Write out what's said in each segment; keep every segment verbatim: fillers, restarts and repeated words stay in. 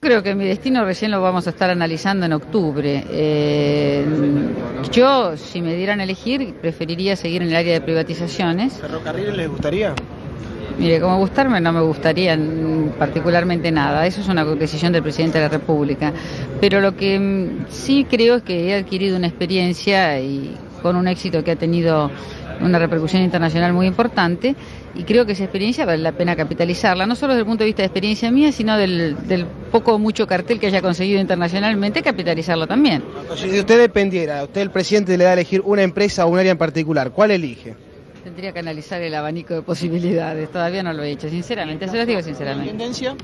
Creo que mi destino recién lo vamos a estar analizando en octubre. Eh, yo, si me dieran a elegir, preferiría seguir en el área de privatizaciones. ¿Ferrocarriles les gustaría? Mire, como gustarme no me gustaría particularmente nada, eso es una decisión del Presidente de la República, pero lo que sí creo es que he adquirido una experiencia y con un éxito que ha tenido una repercusión internacional muy importante, y creo que esa experiencia vale la pena capitalizarla, no solo desde el punto de vista de experiencia mía, sino del, del poco o mucho cartel que haya conseguido internacionalmente, capitalizarlo también. Entonces, si usted dependiera, a usted el Presidente le da a elegir una empresa o un área en particular, ¿cuál elige? Tendría que analizar el abanico de posibilidades, todavía no lo he hecho, sinceramente, se los digo sinceramente. ¿La intendencia?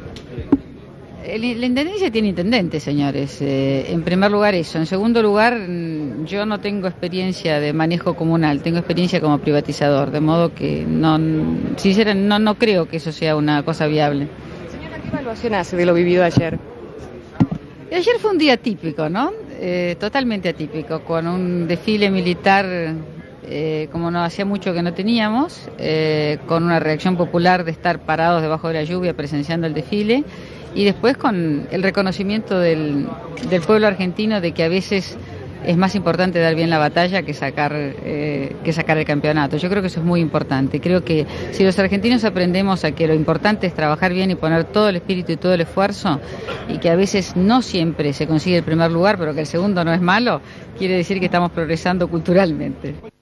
La intendencia tiene intendente, señores, eh, en primer lugar eso, en segundo lugar yo no tengo experiencia de manejo comunal, tengo experiencia como privatizador, de modo que no, sinceramente no, no creo que eso sea una cosa viable. Señora, ¿qué evaluación hace de lo vivido ayer? Ayer fue un día típico, ¿no? Eh, totalmente atípico, con un desfile militar... Eh, como no hacía mucho que no teníamos, eh, con una reacción popular de estar parados debajo de la lluvia presenciando el desfile, y después con el reconocimiento del, del pueblo argentino de que a veces es más importante dar bien la batalla que sacar, eh, que sacar el campeonato. Yo creo que eso es muy importante. Creo que si los argentinos aprendemos a que lo importante es trabajar bien y poner todo el espíritu y todo el esfuerzo, y que a veces no siempre se consigue el primer lugar, pero que el segundo no es malo, quiere decir que estamos progresando culturalmente.